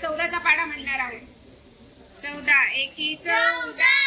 14चा पाढा म्हणणार आहोत. 14 एकी 14